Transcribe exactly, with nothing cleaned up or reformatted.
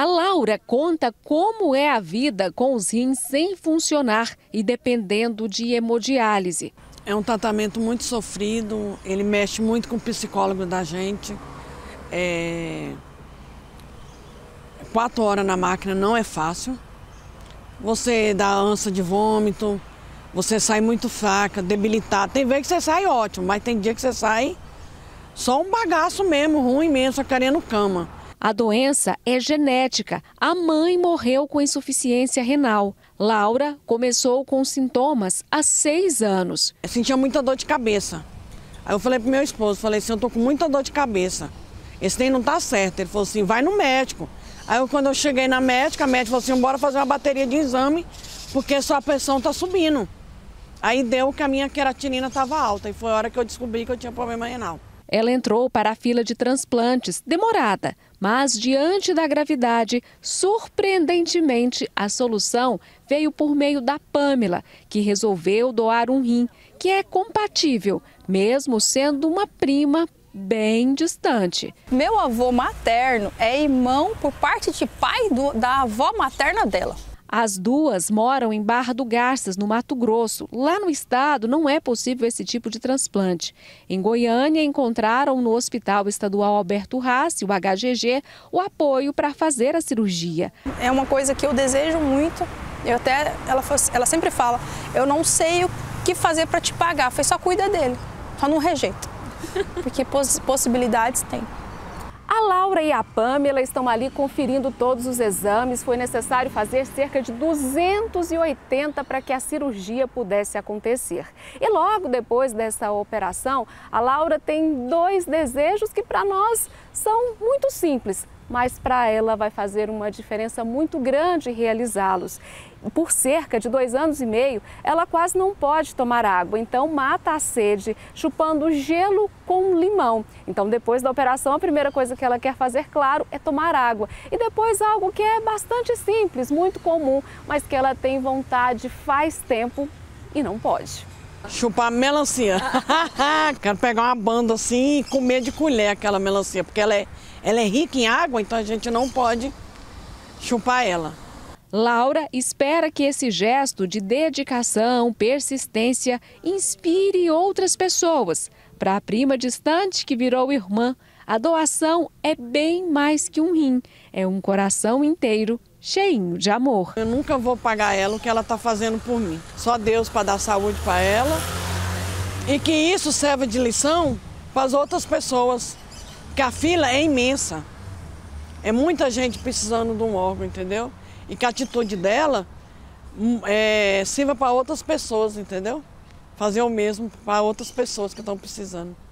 A Laura conta como é a vida com os rins sem funcionar e dependendo de hemodiálise. É um tratamento muito sofrido, ele mexe muito com o psicólogo da gente. É... Quatro horas na máquina não é fácil. Você dá ânsia de vômito, você sai muito fraca, debilitada. Tem vezes que você sai ótimo, mas tem dia que você sai só um bagaço mesmo, ruim mesmo, só querendo cama. A doença é genética. A mãe morreu com insuficiência renal. Laura começou com sintomas há seis anos. Eu sentia muita dor de cabeça. Aí eu falei pro meu esposo, falei assim, eu tô com muita dor de cabeça. Esse trem não tá certo. Ele falou assim, vai no médico. Aí eu, quando eu cheguei na médica, a médica falou assim, bora fazer uma bateria de exame, porque sua pressão tá subindo. Aí deu que a minha queratinina tava alta e foi a hora que eu descobri que eu tinha problema renal. Ela entrou para a fila de transplantes, demorada, mas diante da gravidade, surpreendentemente, a solução veio por meio da Pâmela, que resolveu doar um rim, que é compatível, mesmo sendo uma prima bem distante. Meu avô materno é irmão por parte de pai do, da avó materna dela. As duas moram em Barra do Garças, no Mato Grosso. Lá no estado não é possível esse tipo de transplante. Em Goiânia, encontraram no Hospital Estadual Alberto Rassi, o H G G, o apoio para fazer a cirurgia. É uma coisa que eu desejo muito. Eu até, ela, ela sempre fala, eu não sei o que fazer para te pagar. Foi só cuida dele, só não rejeita, porque poss- possibilidades tem. A Laura e a Pâmela estão ali conferindo todos os exames. Foi necessário fazer cerca de duzentos e oitenta para que a cirurgia pudesse acontecer. E logo depois dessa operação, a Laura tem dois desejos que para nós são muito simples, mas para ela vai fazer uma diferença muito grande realizá-los. Por cerca de dois anos e meio, ela quase não pode tomar água, então mata a sede chupando gelo com limão. Então, depois da operação, a primeira coisa que ela quer fazer, claro, é tomar água. E depois algo que é bastante simples, muito comum, mas que ela tem vontade faz tempo e não pode. Chupar melancia. Quero pegar uma banda assim e comer de colher aquela melancia, porque ela é, ela é rica em água, então a gente não pode chupar ela. Laura espera que esse gesto de dedicação, persistência, inspire outras pessoas. Para a prima distante que virou irmã, a doação é bem mais que um rim. É um coração inteiro, cheinho de amor. Eu nunca vou pagar ela o que ela está fazendo por mim. Só Deus para dar saúde para ela. E que isso serve de lição para as outras pessoas, que a fila é imensa. É muita gente precisando de um órgão, entendeu? E que a atitude dela é, sirva para outras pessoas, entendeu? Fazer o mesmo para outras pessoas que estão precisando.